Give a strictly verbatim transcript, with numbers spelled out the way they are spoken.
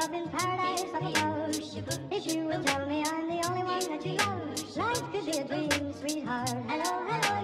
Up in paradise of your own. If you would tell me I'm the only one that you love, life could be a dream, sweetheart. Hello, hello.